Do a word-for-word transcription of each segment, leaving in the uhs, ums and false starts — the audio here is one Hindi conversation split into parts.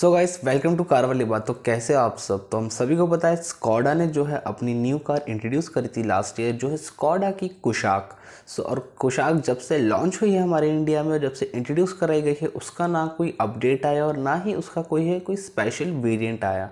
So guys welcome to car वाली बात। तो कैसे आप सब। तो हम सभी को पता है स्कोडा ने जो है अपनी न्यू कार इंट्रोड्यूस करी थी लास्ट ईयर, जो है स्कोडा की कुशाक। सो और कुशाक जब से लॉन्च हुई है हमारे इंडिया में और जब से इंट्रोड्यूस कराई गई है, उसका ना कोई अपडेट आया और ना ही उसका कोई है कोई स्पेशल वेरिएंट आया।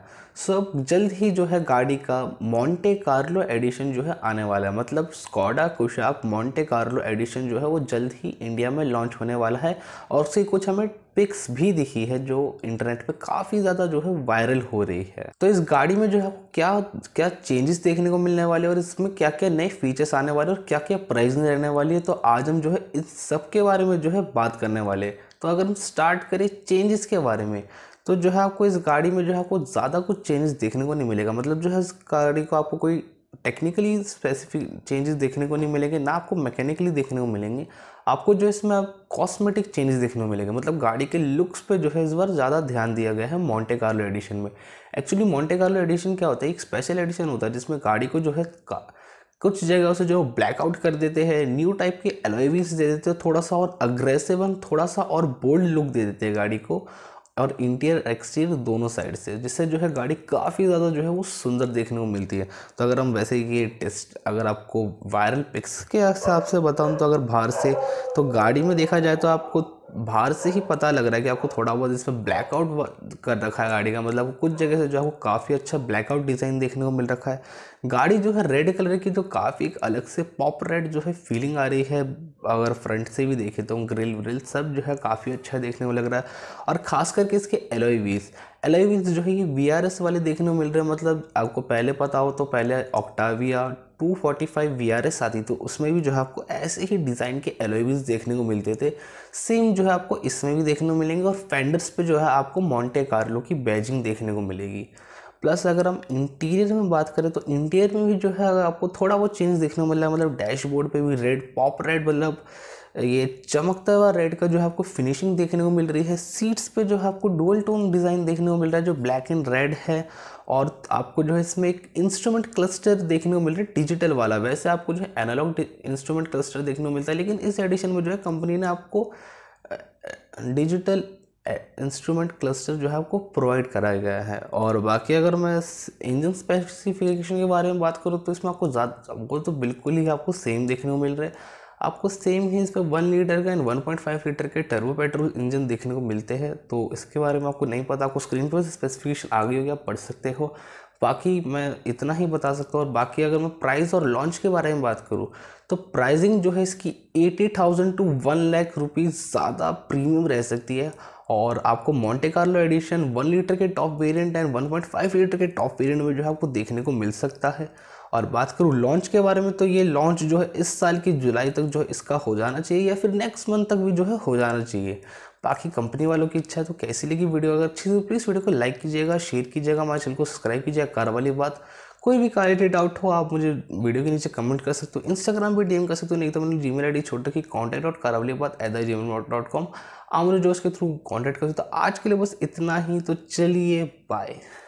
सो अब जल्द ही जो है गाड़ी का मॉन्टे कार्लो एडिशन जो है आने वाला है, मतलब Skoda Kushaq Monte Carlo edition जो है वो जल्द ही इंडिया में लॉन्च होने वाला है। और उसकी कुछ हमें पिक्स भी दिखी है जो इंटरनेट पे काफ़ी ज़्यादा जो है वायरल हो रही है। तो इस गाड़ी में जो है क्या क्या चेंजेस देखने को मिलने वाले और इसमें क्या क्या नए फीचर्स आने वाले और क्या क्या प्राइसिंग रहने वाली है, तो आज हम जो है इस सब के बारे में जो है बात करने वाले। तो अगर हम स्टार्ट करें चेंजेस के बारे में, तो जो है आपको इस गाड़ी में जो है आपको ज़्यादा कुछ चेंजेस देखने को नहीं मिलेगा। मतलब जो है इस गाड़ी को आपको कोई टेक्निकली स्पेसिफिक चेंजेस देखने को नहीं मिलेंगे, ना आपको मैकेनिकली देखने को मिलेंगे। आपको जो इसमें आप कॉस्मेटिक चेंजेस देखने को मिलेंगे, मतलब गाड़ी के लुक्स पे जो है इस बार ज़्यादा ध्यान दिया गया है मॉन्टे कार्लो एडिशन में। एक्चुअली मॉन्टे कार्लो एडिशन क्या होता है, एक स्पेशल एडिशन होता है जिसमें गाड़ी को जो है कुछ जगह से जो ब्लैकआउट कर देते हैं, न्यू टाइप के अलॉय व्हील्स दे देते हैं, थोड़ा सा और अग्रेसिव एंड थोड़ा सा और बोल्ड लुक दे देते हैं गाड़ी को, और इंटीरियर एक्सटीरियर दोनों साइड से, जिससे जो है गाड़ी काफ़ी ज़्यादा जो है वो सुंदर देखने को मिलती है। तो अगर हम वैसे ये टेस्ट अगर आपको वायरल पिक्स के हिसाब से बताऊं, तो अगर बाहर से तो गाड़ी में देखा जाए तो आपको बाहर से ही पता लग रहा है कि आपको थोड़ा बहुत इसमें ब्लैकआउट कर रखा है गाड़ी का, मतलब कुछ जगह से जो है वो काफ़ी अच्छा ब्लैकआउट डिज़ाइन देखने को मिल रखा है। गाड़ी जो है रेड कलर की, तो काफ़ी एक अलग से पॉप रेड जो है फीलिंग आ रही है। अगर फ्रंट से भी देखें तो ग्रिल व्रिल सब जो है काफ़ी अच्छा देखने को लग रहा है। और ख़ास करके इसके एलॉय व्हील्स एलॉय व्हील्स जो है ये वी आर एस वाले देखने को मिल रहे हैं। मतलब आपको पहले पता हो तो पहले Octavia two forty five V R S आती, तो उसमें भी जो है आपको ऐसे ही डिज़ाइन के एलॉय व्हील्स देखने को मिलते थे। सेम जो है आपको इसमें भी देखने को मिलेंगे, और फेंडर्स पे जो है आपको मॉन्टे कार्लो की बैजिंग देखने को मिलेगी। प्लस अगर हम इंटीरियर में बात करें तो इंटीरियर में भी जो है आपको थोड़ा बहुत चेंज देखने को मिल रहा है। मतलब डैशबोर्ड पे भी रेड पॉप रेड, मतलब ये चमकता हुआ रेड का जो है आपको फिनिशिंग देखने को मिल रही है। सीट्स पे जो है आपको डुअल टोन डिज़ाइन देखने को मिल रहा है जो ब्लैक एंड रेड है, और आपको जो है इसमें एक इंस्ट्रूमेंट क्लस्टर देखने को मिल रहा है डिजिटल वाला। वैसे आपको जो है एनालॉग इंस्ट्रूमेंट क्लस्टर देखने को मिलता है, लेकिन इस एडिशन में जो है कंपनी ने आपको डिजिटल इंस्ट्रूमेंट क्लस्टर जो है आपको प्रोवाइड कराया गया है। और बाकी अगर मैं इंजन स्पेसिफिकेशन के बारे में बात करूँ तो इसमें आपको ज़्यादा आपको तो बिल्कुल ही आपको सेम देखने को मिल रहा है। आपको सेम ही इस पर वन लीटर का and one point five litre के टर्बो पेट्रोल इंजन देखने को मिलते हैं। तो इसके बारे में आपको नहीं पता, आपको स्क्रीन पर स्पेसिफिकेशन आ गई होगी, आप पढ़ सकते हो। बाकी मैं इतना ही बता सकता हूँ। और बाकी अगर मैं प्राइस और लॉन्च के बारे में बात करूँ तो प्राइसिंग जो है इसकी eighty thousand to one lakh rupees ज़्यादा प्रीमियम रह सकती है। और आपको Monte Carlo edition one litre के top variant and one point five litre के टॉप वेरिएंट में जो है आपको देखने को मिल सकता है। और बात करूँ लॉन्च के बारे में, तो ये लॉन्च जो है इस साल की जुलाई तक जो है इसका हो जाना चाहिए, या फिर नेक्स्ट मंथ तक भी जो है हो जाना चाहिए। बाकी कंपनी वालों की इच्छा है। तो कैसी लगी वीडियो, अगर अच्छी तो प्लीज़ वीडियो को लाइक कीजिएगा, शेयर कीजिएगा, हमारे चैनल को सब्सक्राइब कीजिएगा। कार वाली बात कोई भी कार रिलेटेड डाउट हो आप मुझे वीडियो के नीचे कमेंट कर सकते हो, इंस्टाग्राम पे डीएम कर सकते हो, नहीं तो मैंने जी मेल आई डी छोटे की कॉन्टैक्ट डॉट कार वाली Baat at the gmail dot com आप मुझे जो उसके थ्रू कॉन्टैक्ट कर सकते हो। आज के लिए बस इतना ही, तो चलिए बाय।